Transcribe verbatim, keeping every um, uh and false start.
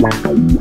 Wow.